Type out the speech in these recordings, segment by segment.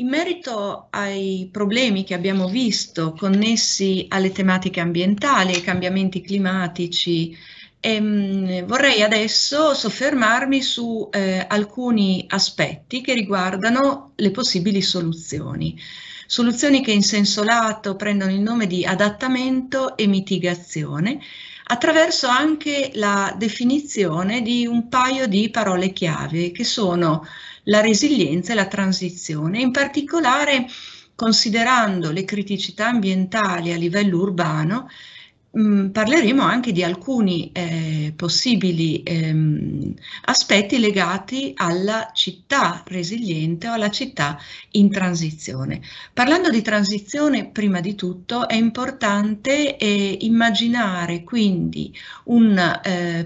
In merito ai problemi che abbiamo visto connessi alle tematiche ambientali, ai cambiamenti climatici, vorrei adesso soffermarmi su alcuni aspetti che riguardano le possibili soluzioni. Soluzioni che in senso lato prendono il nome di adattamento e mitigazione, attraverso anche la definizione di un paio di parole chiave che sono la resilienza e la transizione, in particolare considerando le criticità ambientali a livello urbano. Parleremo anche di alcuni possibili aspetti legati alla città resiliente o alla città in transizione. Parlando di transizione, prima di tutto è importante immaginare quindi un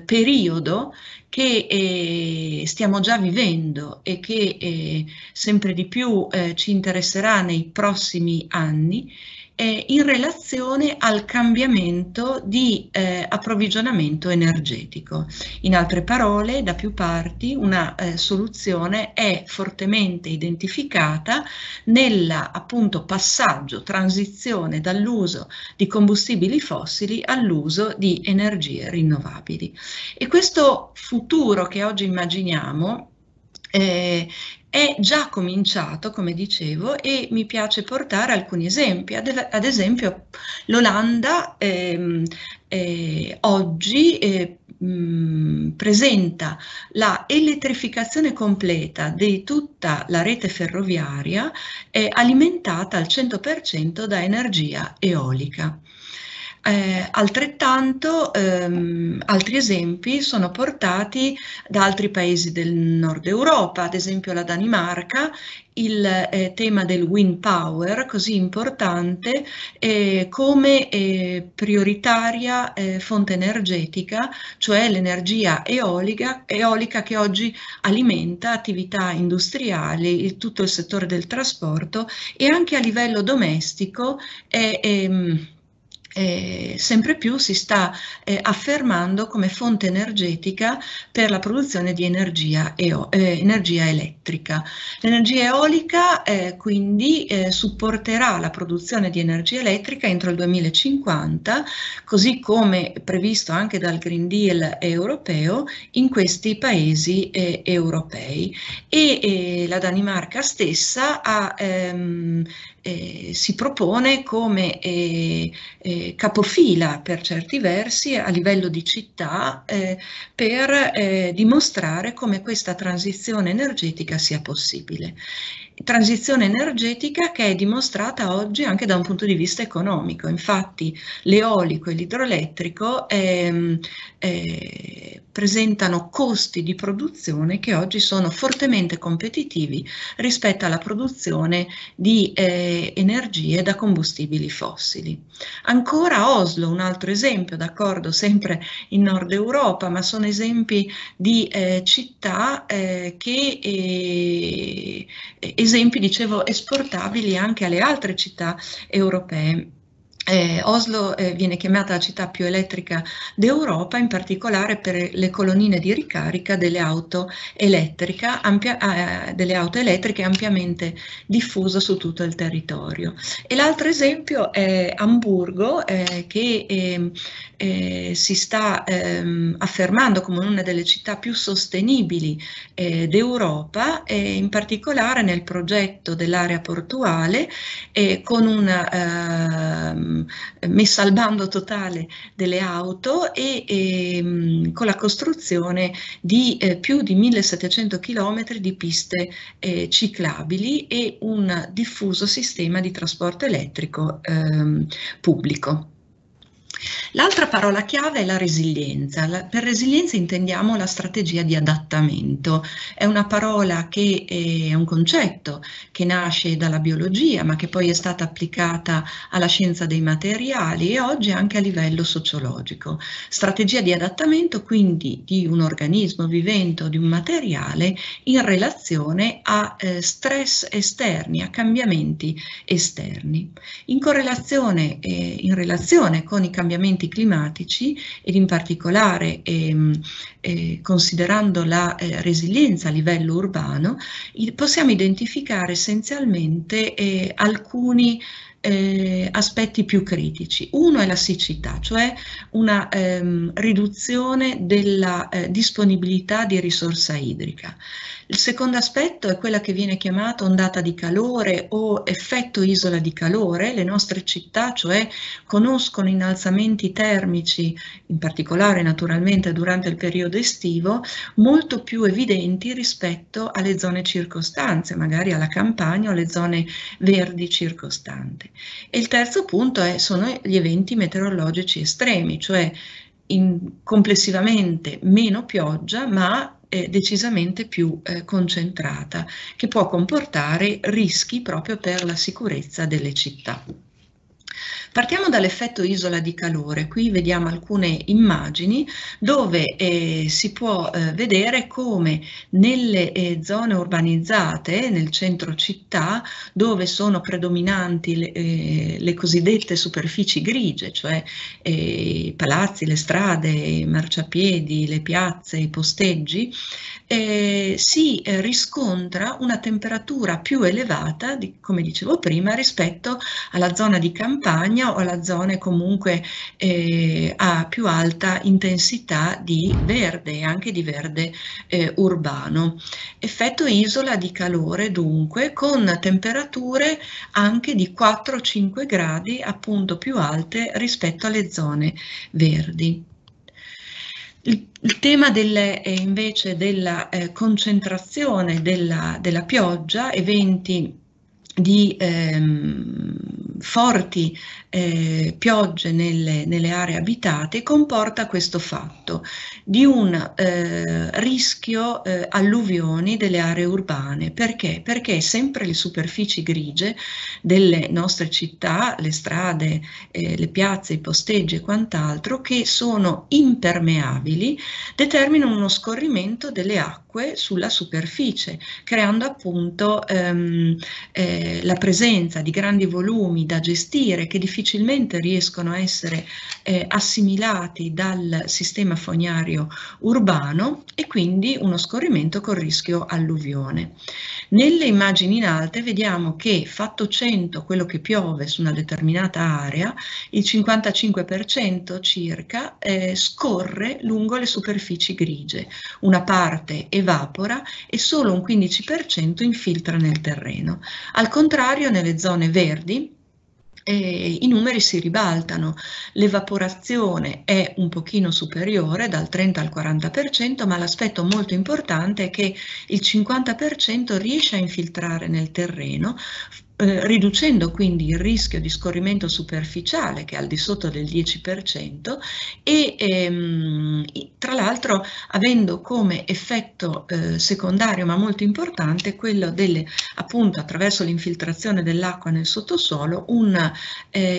periodo che stiamo già vivendo e che sempre di più ci interesserà nei prossimi anni, in relazione al cambiamento di approvvigionamento energetico. In altre parole, da più parti, una soluzione è fortemente identificata nella appunto passaggio, transizione dall'uso di combustibili fossili all'uso di energie rinnovabili. E questo futuro che oggi immaginiamo è già cominciato, come dicevo, e mi piace portare alcuni esempi. Ad esempio l'Olanda oggi presenta la elettrificazione completa di tutta la rete ferroviaria alimentata al 100% da energia eolica. Altrettanto altri esempi sono portati da altri paesi del nord Europa, ad esempio la Danimarca. Il tema del wind power, così importante come prioritaria fonte energetica, cioè l'energia eolica che oggi alimenta attività industriali, tutto il settore del trasporto e anche a livello domestico sempre più si sta affermando come fonte energetica per la produzione di energia elettrica. L'energia eolica quindi supporterà la produzione di energia elettrica entro il 2050, così come previsto anche dal Green Deal europeo in questi paesi europei. E la Danimarca stessa ha si propone come capofila per certi versi a livello di città per dimostrare come questa transizione energetica sia possibile. Transizione energetica che è dimostrata oggi anche da un punto di vista economico. Infatti l'eolico e l'idroelettrico presentano costi di produzione che oggi sono fortemente competitivi rispetto alla produzione di energie da combustibili fossili. Ancora Oslo, un altro esempio, d'accordo, sempre in Nord Europa, ma sono esempi di città che esempi, dicevo, esportabili anche alle altre città europee. Oslo viene chiamata la città più elettrica d'Europa, in particolare per le colonnine di ricarica delle auto elettriche ampiamente diffuso su tutto il territorio. E l'altro esempio è Amburgo, che si sta affermando come una delle città più sostenibili d'Europa, in particolare nel progetto dell'area portuale, con una messa al bando totale delle auto e con la costruzione di più di 1700 km di piste ciclabili e un diffuso sistema di trasporto elettrico pubblico. L'altra parola chiave è la resilienza. Per resilienza intendiamo la strategia di adattamento. È una parola che è un concetto che nasce dalla biologia, ma che poi è stata applicata alla scienza dei materiali e oggi anche a livello sociologico. Strategia di adattamento quindi di un organismo vivente o di un materiale in relazione a stress esterni, a cambiamenti esterni. In relazione con i cambiamenti cambiamenti climatici ed in particolare considerando la resilienza a livello urbano, possiamo identificare essenzialmente alcuni aspetti più critici. Uno è la siccità, cioè una riduzione della disponibilità di risorsa idrica. Il secondo aspetto è quella che viene chiamata ondata di calore o effetto isola di calore. Le nostre città cioè conoscono innalzamenti termici, in particolare naturalmente durante il periodo estivo, molto più evidenti rispetto alle zone circostanti, magari alla campagna o alle zone verdi circostanti. E il terzo punto sono gli eventi meteorologici estremi, cioè complessivamente meno pioggia ma decisamente più concentrata, che può comportare rischi proprio per la sicurezza delle città. Partiamo dall'effetto isola di calore. Qui vediamo alcune immagini dove si può vedere come nelle zone urbanizzate, nel centro città, dove sono predominanti le cosiddette superfici grigie, cioè i palazzi, le strade, i marciapiedi, le piazze, i posteggi, si riscontra una temperatura più elevata, come dicevo prima, rispetto alla zona di campagna o alla zona comunque a più alta intensità di verde e anche di verde urbano. Effetto isola di calore dunque, con temperature anche di 4-5 gradi appunto più alte rispetto alle zone verdi. Il tema invece della concentrazione della pioggia, eventi di forti piogge nelle aree abitate, comporta questo fatto di un rischio alluvioni delle aree urbane. Perché? Perché sempre le superfici grigie delle nostre città, le strade, le piazze, i posteggi e quant'altro, che sono impermeabili, determinano uno scorrimento delle acque sulla superficie, creando appunto la presenza di grandi volumi da gestire che difficilmente riescono a essere assimilati dal sistema fognario urbano, e quindi uno scorrimento con rischio alluvione. Nelle immagini in alto vediamo che fatto 100 quello che piove su una determinata area, il 55% circa scorre lungo le superfici grigie, una parte evapora e solo un 15% infiltra nel terreno. Al contrario, nelle zone verdi i numeri si ribaltano, l'evaporazione è un pochino superiore, dal 30 al 40%, ma l'aspetto molto importante è che il 50% riesce a infiltrare nel terreno, riducendo quindi il rischio di scorrimento superficiale, che è al di sotto del 10%, e tra l'altro avendo come effetto secondario ma molto importante quello appunto attraverso l'infiltrazione dell'acqua nel sottosuolo, un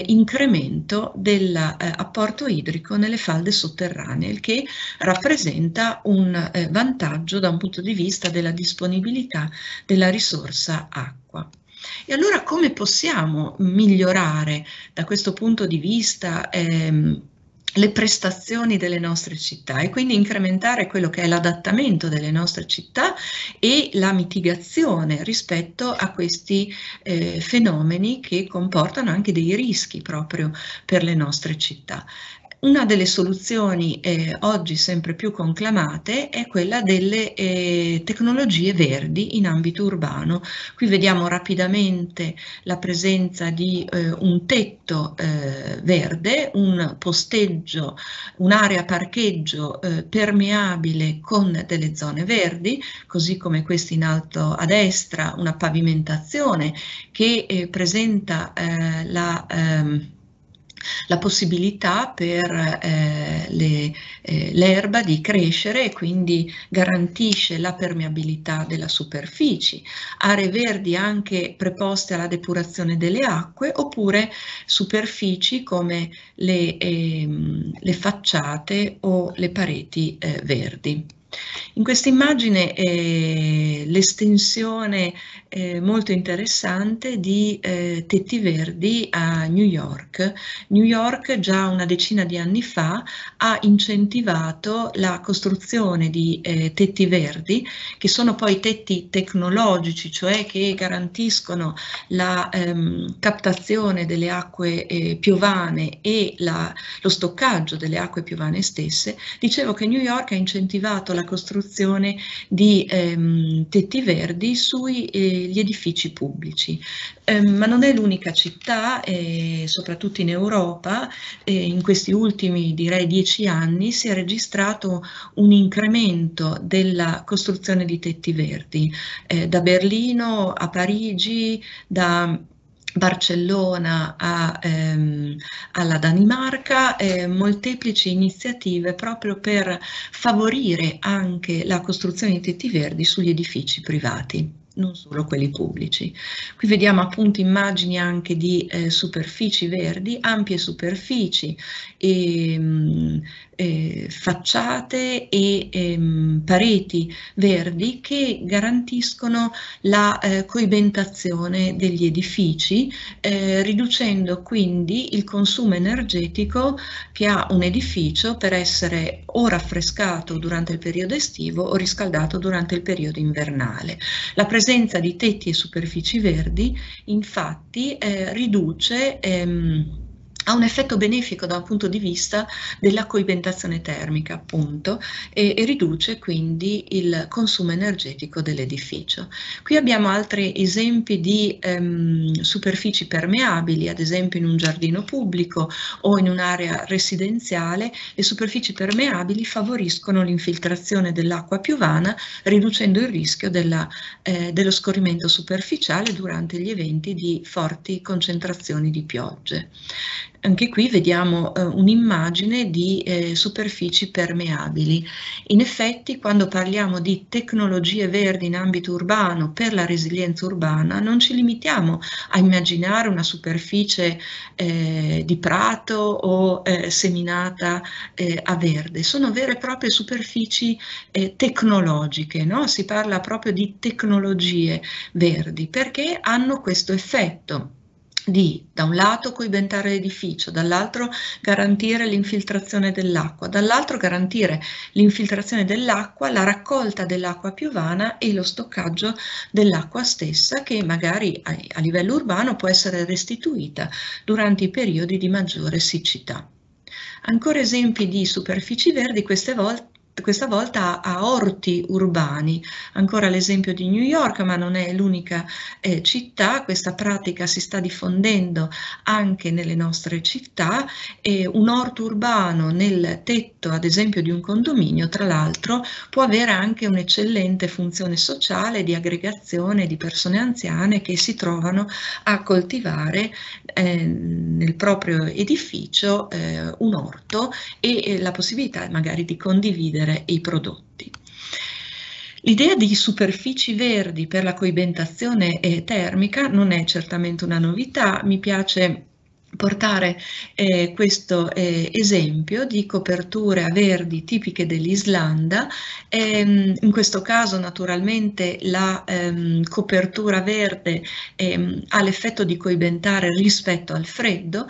incremento dell'apporto idrico nelle falde sotterranee, il che rappresenta un vantaggio da un punto di vista della disponibilità della risorsa acqua. E allora come possiamo migliorare da questo punto di vista le prestazioni delle nostre città e quindi incrementare quello che è l'adattamento delle nostre città e la mitigazione rispetto a questi fenomeni che comportano anche dei rischi proprio per le nostre città? Una delle soluzioni oggi sempre più conclamate è quella delle tecnologie verdi in ambito urbano. Qui vediamo rapidamente la presenza di un tetto verde, un posteggio, un'area parcheggio permeabile con delle zone verdi, così come questa in alto a destra, una pavimentazione che presenta la possibilità per l'erba di crescere e quindi garantisce la permeabilità della superficie, aree verdi anche preposte alla depurazione delle acque, oppure superfici come le facciate o le pareti verdi. In questa immagine l'estensione molto interessante di tetti verdi a New York. New York già una decina di anni fa ha incentivato la costruzione di tetti verdi, che sono poi tetti tecnologici, cioè che garantiscono la captazione delle acque piovane e lo stoccaggio delle acque piovane stesse. Dicevo che New York ha incentivato la costruzione di tetti verdi sui gli edifici pubblici, ma non è l'unica città, soprattutto in Europa, in questi ultimi direi 10 anni si è registrato un incremento della costruzione di tetti verdi, da Berlino a Parigi, da Barcellona alla Danimarca, molteplici iniziative proprio per favorire anche la costruzione di tetti verdi sugli edifici privati, non solo quelli pubblici. Qui vediamo appunto immagini anche di superfici verdi, ampie superfici, facciate e pareti verdi che garantiscono la coibentazione degli edifici, riducendo quindi il consumo energetico che ha un edificio per essere o raffrescato durante il periodo estivo o riscaldato durante il periodo invernale. La presenza di tetti e superfici verdi infatti riduce ha un effetto benefico da un punto di vista della coibentazione termica, appunto, e riduce quindi il consumo energetico dell'edificio. Qui abbiamo altri esempi di superfici permeabili, ad esempio in un giardino pubblico o in un'area residenziale. Le superfici permeabili favoriscono l'infiltrazione dell'acqua piovana, riducendo il rischio dello scorrimento superficiale durante gli eventi di forti concentrazioni di piogge. Anche qui vediamo un'immagine di superfici permeabili. In effetti, quando parliamo di tecnologie verdi in ambito urbano per la resilienza urbana, non ci limitiamo a immaginare una superficie di prato o seminata a verde. Sono vere e proprie superfici tecnologiche, no? Si parla proprio di tecnologie verdi perché hanno questo effetto di, da un lato, coibentare l'edificio, dall'altro garantire l'infiltrazione dell'acqua, dall'altro garantire l'infiltrazione dell'acqua, la raccolta dell'acqua piovana e lo stoccaggio dell'acqua stessa, che magari a livello urbano può essere restituita durante i periodi di maggiore siccità. Ancora esempi di superfici verdi, questa volta a orti urbani, ancora l'esempio di New York, ma non è l'unica città. Questa pratica si sta diffondendo anche nelle nostre città. Un orto urbano nel tetto, ad esempio, di un condominio, tra l'altro, può avere anche un'eccellente funzione sociale di aggregazione di persone anziane che si trovano a coltivare nel proprio edificio un orto e la possibilità magari di condividere i prodotti. L'idea di superfici verdi per la coibentazione termica non è certamente una novità. Mi piace portare questo esempio di coperture a verdi tipiche dell'Islanda. In questo caso naturalmente la copertura verde ha l'effetto di coibentare rispetto al freddo.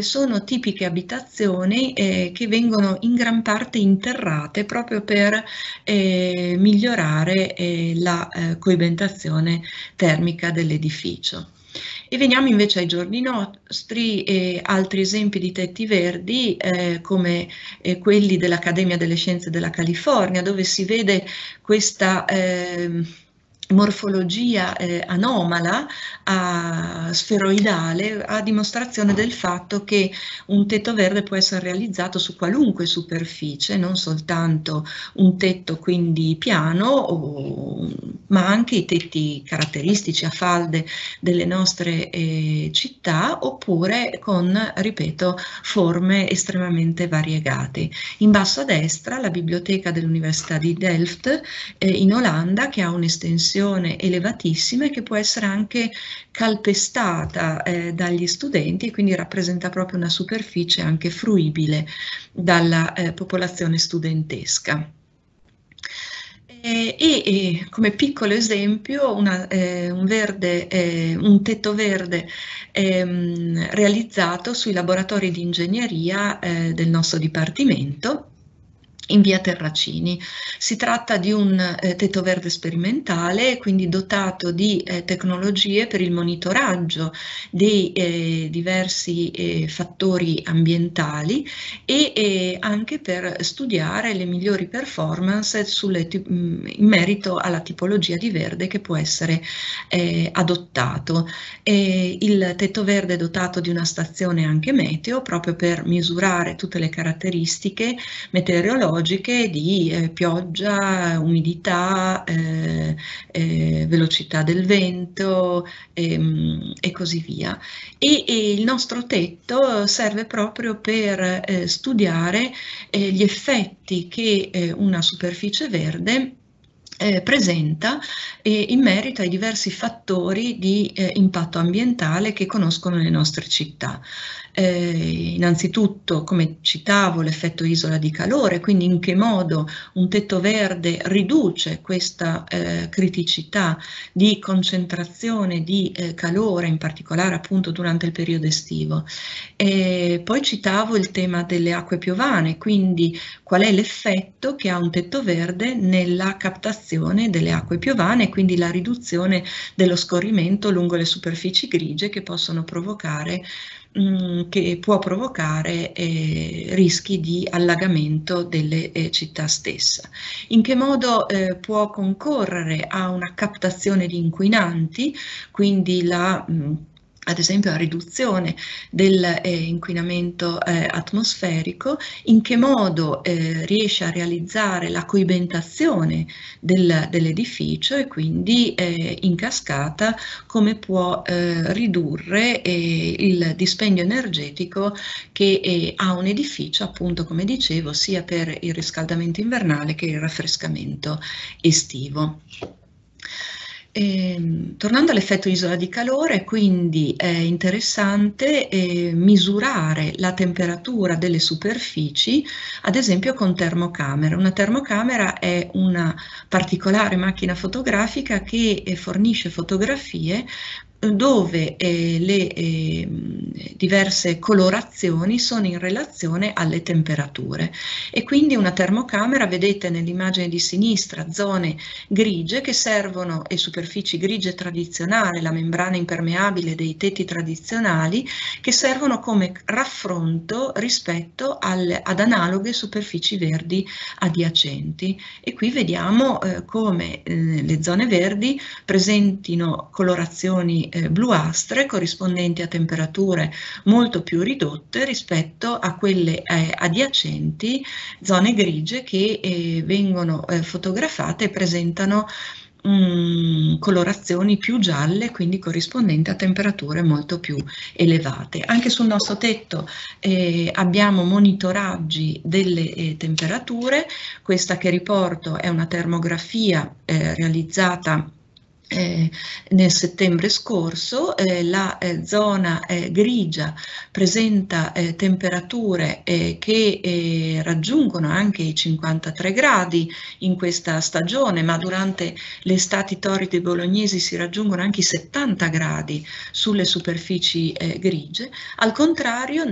Sono tipiche abitazioni che vengono in gran parte interrate proprio per migliorare la coibentazione termica dell'edificio. E veniamo invece ai giorni nostri e altri esempi di tetti verdi come quelli dell'Accademia delle Scienze della California, dove si vede questa morfologia anomala, sferoidale, a dimostrazione del fatto che un tetto verde può essere realizzato su qualunque superficie, non soltanto un tetto quindi piano, ma anche i tetti caratteristici a falde delle nostre città, oppure con, ripeto, forme estremamente variegate. In basso a destra la biblioteca dell'Università di Delft in Olanda, che ha un'estensione elevatissima e che può essere anche calpestata dagli studenti, e quindi rappresenta proprio una superficie anche fruibile dalla popolazione studentesca. E come piccolo esempio un tetto verde realizzato sui laboratori di ingegneria del nostro dipartimento in via Terracini. Si tratta di un tetto verde sperimentale, quindi dotato di tecnologie per il monitoraggio dei diversi fattori ambientali e anche per studiare le migliori performance in merito alla tipologia di verde che può essere adottato. Il tetto verde è dotato di una stazione anche meteo, proprio per misurare tutte le caratteristiche meteorologiche di pioggia, umidità, velocità del vento e così via. E il nostro tetto serve proprio per studiare gli effetti che una superficie verde presenta in merito ai diversi fattori di impatto ambientale che conoscono le nostre città. Innanzitutto, come citavo, l'effetto isola di calore, quindi in che modo un tetto verde riduce questa criticità di concentrazione di calore, in particolare appunto durante il periodo estivo. Poi citavo il tema delle acque piovane, quindi qual è l'effetto che ha un tetto verde nella captazione delle acque piovane, quindi la riduzione dello scorrimento lungo le superfici grigie che possono provocare rischi di allagamento delle città stesse. In che modo può concorrere a una captazione di inquinanti, quindi ad esempio la riduzione dell'inquinamento atmosferico, in che modo riesce a realizzare la coibentazione dell'edificio e quindi in cascata come può ridurre il dispendio energetico che ha un edificio, appunto come dicevo, sia per il riscaldamento invernale che il raffrescamento estivo. Tornando all'effetto isola di calore, quindi è interessante misurare la temperatura delle superfici, ad esempio con termocamere. Una termocamera è una particolare macchina fotografica che fornisce fotografie dove le diverse colorazioni sono in relazione alle temperature, e quindi una termocamera, vedete nell'immagine di sinistra zone grigie che servono, e superfici grigie tradizionali, la membrana impermeabile dei tetti tradizionali, che servono come raffronto rispetto ad analoghe superfici verdi adiacenti, e qui vediamo come le zone verdi presentino colorazioni bluastre corrispondenti a temperature molto più ridotte rispetto a quelle adiacenti, zone grigie che vengono fotografate e presentano colorazioni più gialle, quindi corrispondenti a temperature molto più elevate. Anche sul nostro tetto abbiamo monitoraggi delle temperature. Questa che riporto è una termografia realizzata nel settembre scorso. La zona grigia presenta temperature che raggiungono anche i 53 gradi in questa stagione, ma durante le estati torride bolognesi si raggiungono anche i 70 gradi sulle superfici grigie. Al contrario,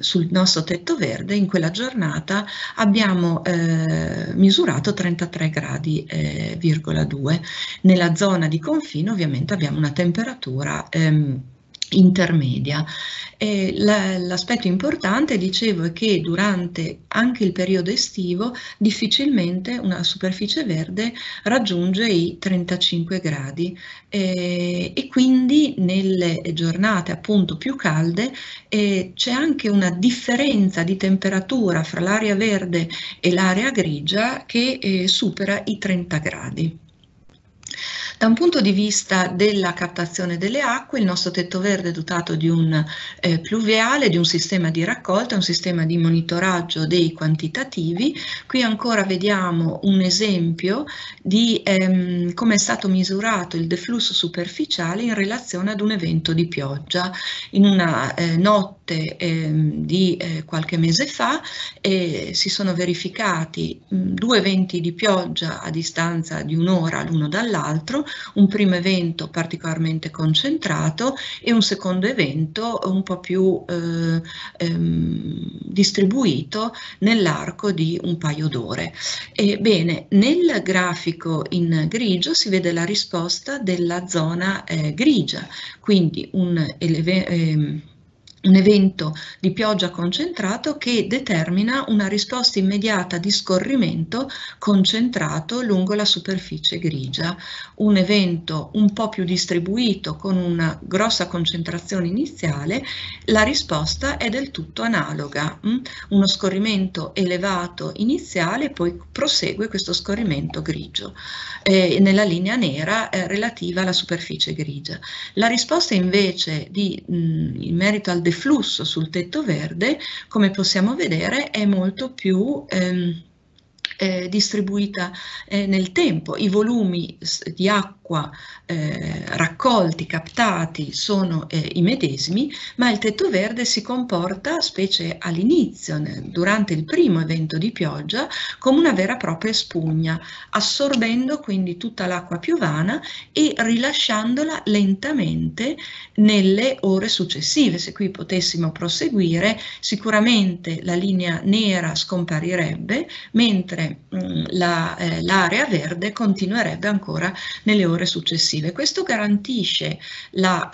sul nostro tetto verde in quella giornata abbiamo misurato 33 gradi, 2. Nella zona di confine ovviamente abbiamo una temperatura intermedia. L'aspetto importante, dicevo, è che durante anche il periodo estivo difficilmente una superficie verde raggiunge i 35 gradi e quindi nelle giornate appunto più calde c'è anche una differenza di temperatura fra l'area verde e l'area grigia che supera i 30 gradi. Da un punto di vista della captazione delle acque, il nostro tetto verde è dotato di un pluviale, di un sistema di raccolta, un sistema di monitoraggio dei quantitativi. Qui ancora vediamo un esempio di come è stato misurato il deflusso superficiale in relazione ad un evento di pioggia. In una notte di qualche mese fa si sono verificati due eventi di pioggia a distanza di un'ora l'uno dall'altro, un primo evento particolarmente concentrato e un secondo evento un po' più distribuito nell'arco di un paio d'ore. Bene, nel grafico in grigio si vede la risposta della zona grigia, quindi un evento di pioggia concentrato che determina una risposta immediata di scorrimento concentrato lungo la superficie grigia. Un evento un po' più distribuito con una grossa concentrazione iniziale, la risposta è del tutto analoga. Uno scorrimento elevato iniziale, poi prosegue questo scorrimento grigio nella linea nera relativa alla superficie grigia. La risposta invece in merito al deflusso sul tetto verde, come possiamo vedere, è molto più distribuita nel tempo. I volumi di acqua raccolti, captati, sono i medesimi, ma il tetto verde si comporta, specie all'inizio, durante il primo evento di pioggia, come una vera e propria spugna, assorbendo quindi tutta l'acqua piovana e rilasciandola lentamente nelle ore successive. Se qui potessimo proseguire, sicuramente la linea nera scomparirebbe, mentre l'area verde continuerebbe ancora nelle ore successive. Questo garantisce la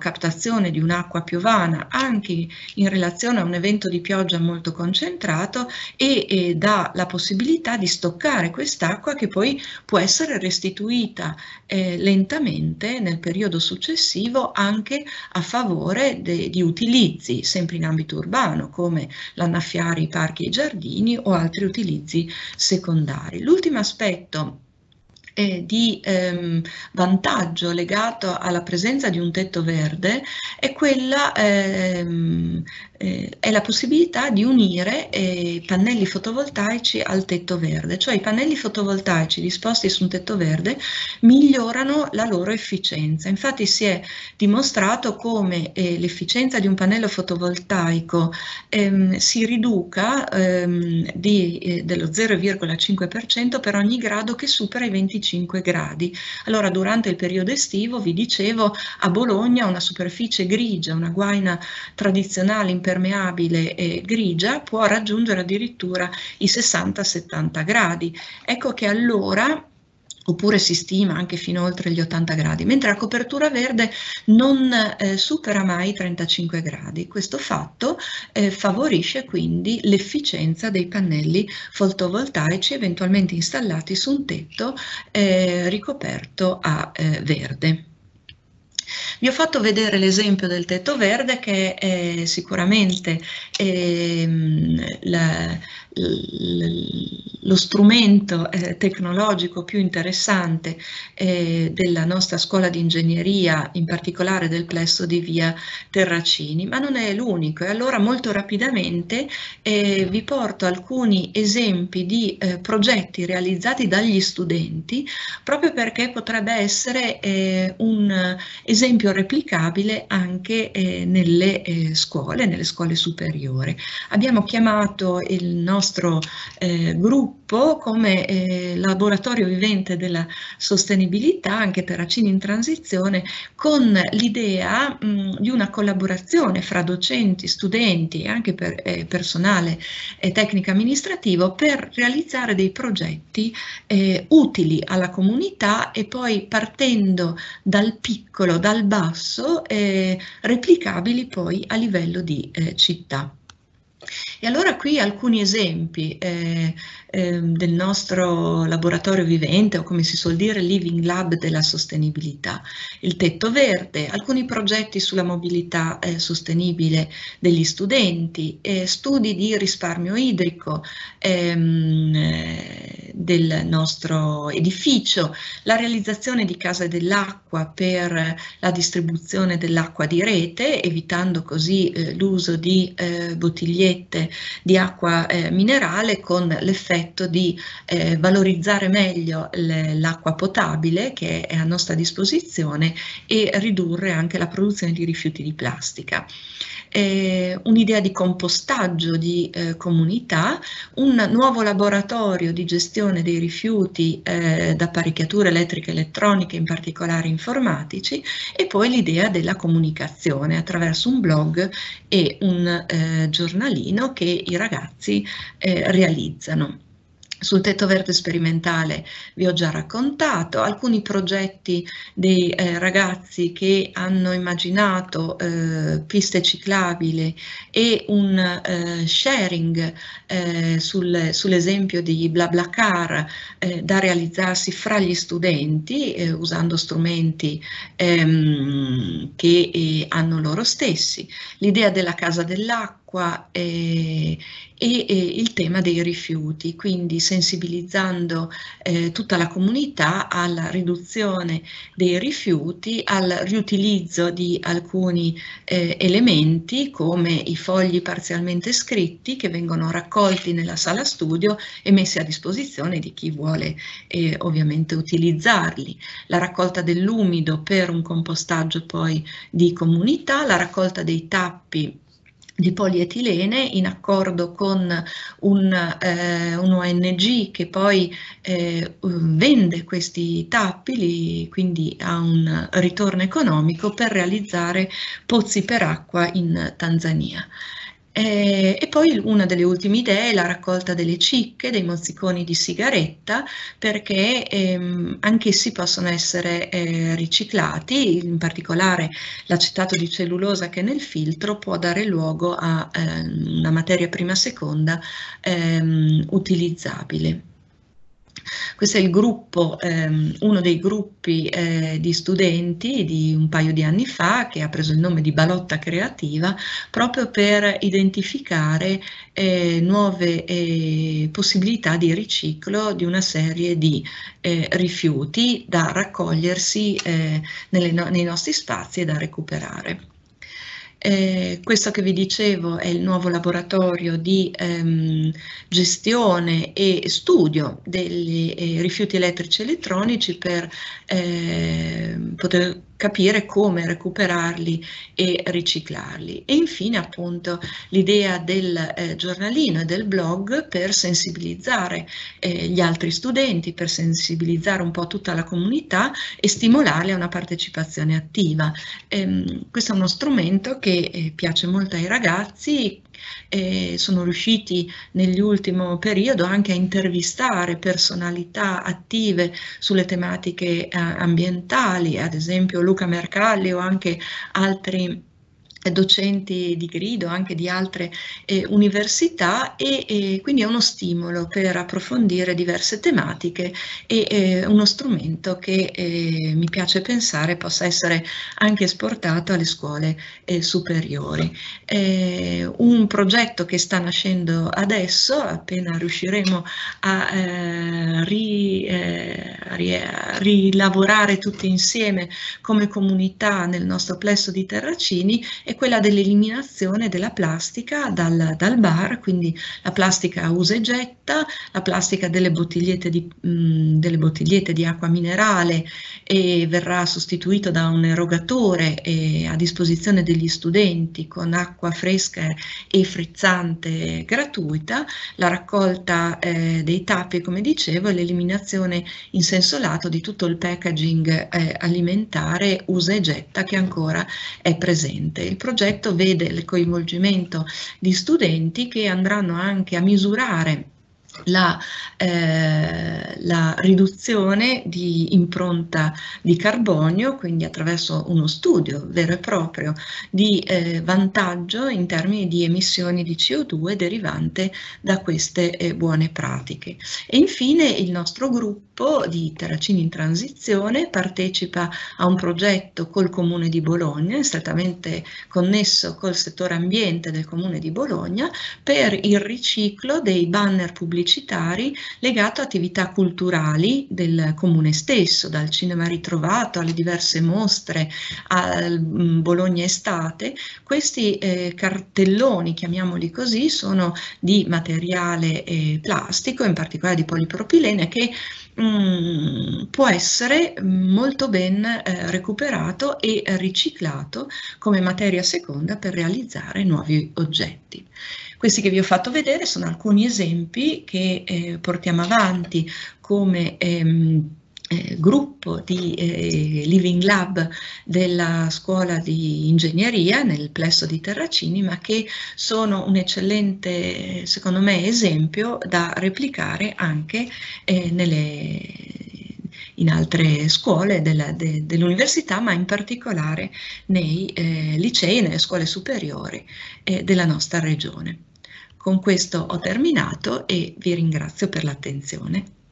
captazione di un'acqua piovana anche in relazione a un evento di pioggia molto concentrato e dà la possibilità di stoccare quest'acqua che poi può essere restituita lentamente nel periodo successivo anche a favore di utilizzi sempre in ambito urbano, come l'annaffiare i parchi e i giardini o altri utilizzi secondari. L'ultimo aspetto di vantaggio legato alla presenza di un tetto verde è è la possibilità di unire i pannelli fotovoltaici al tetto verde, cioè i pannelli fotovoltaici disposti su un tetto verde migliorano la loro efficienza. Infatti si è dimostrato come l'efficienza di un pannello fotovoltaico si riduca dello 0,5% per ogni grado che supera i 25 gradi. Allora, durante il periodo estivo, vi dicevo, a Bologna una superficie grigia, una guaina tradizionale impermeabile grigia può raggiungere addirittura i 60-70 gradi. Ecco che allora, oppure si stima anche fino oltre gli 80 gradi, mentre la copertura verde non supera mai i 35 gradi. Questo fatto favorisce quindi l'efficienza dei pannelli fotovoltaici eventualmente installati su un tetto ricoperto a verde. Vi ho fatto vedere l'esempio del tetto verde che è sicuramente lo strumento tecnologico più interessante della nostra scuola di ingegneria, in particolare del plesso di via Terracini, ma non è l'unico. E allora molto rapidamente vi porto alcuni esempi di progetti realizzati dagli studenti, proprio perché potrebbe essere un esempio replicabile anche nelle scuole superiori. Abbiamo chiamato il nostro gruppo come laboratorio vivente della sostenibilità, anche Terracini in Transizione, con l'idea di una collaborazione fra docenti, studenti e anche personale tecnico-amministrativo per realizzare dei progetti utili alla comunità e poi, partendo dal piccolo, dal basso, replicabili poi a livello di città. E allora qui alcuni esempi del nostro laboratorio vivente, o come si suol dire Living Lab della sostenibilità. Il tetto verde, alcuni progetti sulla mobilità sostenibile degli studenti, studi di risparmio idrico, del nostro edificio, la realizzazione di case dell'acqua per la distribuzione dell'acqua di rete, evitando così l'uso di bottigliette di acqua minerale, con l'effetto di valorizzare meglio l'acqua potabile che è a nostra disposizione e ridurre anche la produzione di rifiuti di plastica. Un'idea di compostaggio di comunità, un nuovo laboratorio di gestione dei rifiuti da apparecchiature elettriche e elettroniche, in particolare informatici, e poi l'idea della comunicazione attraverso un blog e un giornalino che i ragazzi realizzano. Sul tetto verde sperimentale vi ho già raccontato alcuni progetti dei ragazzi che hanno immaginato piste ciclabili e un sharing sull'esempio di BlaBlaCar da realizzarsi fra gli studenti usando strumenti che hanno loro stessi, l'idea della casa dell'acqua e il tema dei rifiuti, quindi sensibilizzando tutta la comunità alla riduzione dei rifiuti, al riutilizzo di alcuni elementi come i fogli parzialmente scritti che vengono raccolti nella sala studio e messi a disposizione di chi vuole ovviamente utilizzarli, la raccolta dell'umido per un compostaggio poi di comunità, la raccolta dei tappi di polietilene in accordo con un ONG che poi vende questi tappi, quindi ha un ritorno economico per realizzare pozzi per acqua in Tanzania. E poi una delle ultime idee è la raccolta delle cicche, dei mozziconi di sigaretta, perché anch'essi possono essere riciclati, in particolare l'acetato di cellulosa che è nel filtro può dare luogo a una materia prima seconda utilizzabile. Questo è il gruppo, uno dei gruppi di studenti di un paio di anni fa, che ha preso il nome di Balotta Creativa, proprio per identificare nuove possibilità di riciclo di una serie di rifiuti da raccogliersi nei nostri spazi e da recuperare. Questo che vi dicevo è il nuovo laboratorio di gestione e studio dei rifiuti elettrici e elettronici per poter capire come recuperarli e riciclarli. E infine appunto l'idea del giornalino e del blog per sensibilizzare gli altri studenti, per sensibilizzare un po' tutta la comunità e stimolarli a una partecipazione attiva. Questo è uno strumento che piace molto ai ragazzi. Sono riusciti nell'ultimo periodo anche a intervistare personalità attive sulle tematiche ambientali, ad esempio Luca Mercalli o anche altri docenti di grido anche di altre università, e quindi è uno stimolo per approfondire diverse tematiche e uno strumento che mi piace pensare possa essere anche esportato alle scuole superiori. Un progetto che sta nascendo adesso, appena riusciremo a rilavorare tutti insieme come comunità nel nostro plesso di Terracini, è quella dell'eliminazione della plastica dal bar, quindi la plastica usa e getta, la plastica delle bottigliette di acqua minerale, e verrà sostituito da un erogatore a disposizione degli studenti con acqua fresca e frizzante gratuita, la raccolta dei tappi, come dicevo, e l'eliminazione in senso lato di tutto il packaging alimentare usa e getta che ancora è presente. Il progetto vede il coinvolgimento di studenti che andranno anche a misurare la riduzione di impronta di carbonio, quindi attraverso uno studio vero e proprio di vantaggio in termini di emissioni di CO2 derivante da queste buone pratiche. E infine il nostro gruppo Po di Terracini in Transizione partecipa a un progetto col Comune di Bologna, strettamente connesso col settore ambiente del Comune di Bologna, per il riciclo dei banner pubblicitari legato a attività culturali del Comune stesso, dal cinema ritrovato alle diverse mostre, al Bologna Estate. Questi cartelloni, chiamiamoli così, sono di materiale plastico, in particolare di polipropilene, che può essere molto ben recuperato e riciclato come materia seconda per realizzare nuovi oggetti. Questi che vi ho fatto vedere sono alcuni esempi che portiamo avanti come gruppo di Living Lab della scuola di ingegneria nel plesso di Terracini, ma che sono un eccellente, secondo me, esempio da replicare anche in altre scuole dell'università, ma in particolare nei licei e nelle scuole superiori della nostra regione. Con questo ho terminato e vi ringrazio per l'attenzione.